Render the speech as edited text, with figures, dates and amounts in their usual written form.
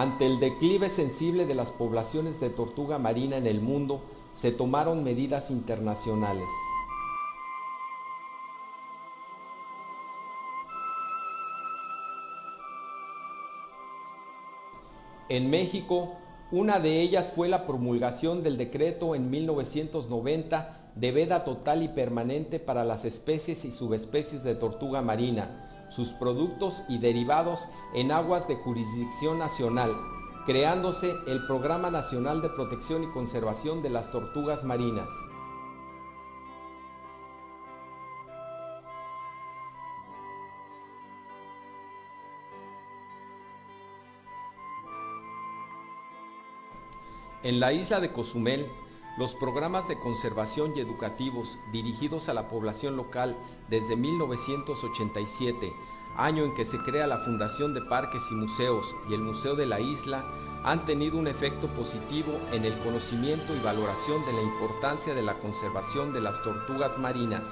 Ante el declive sensible de las poblaciones de tortuga marina en el mundo, se tomaron medidas internacionales. En México, una de ellas fue la promulgación del decreto en 1990 de veda total y permanente para las especies y subespecies de tortuga marina, sus productos y derivados en aguas de jurisdicción nacional, creándose el Programa Nacional de Protección y Conservación de las Tortugas Marinas. En la isla de Cozumel, los programas de conservación y educativos dirigidos a la población local desde 1987, año en que se crea la Fundación de Parques y Museos y el Museo de la Isla, han tenido un efecto positivo en el conocimiento y valoración de la importancia de la conservación de las tortugas marinas.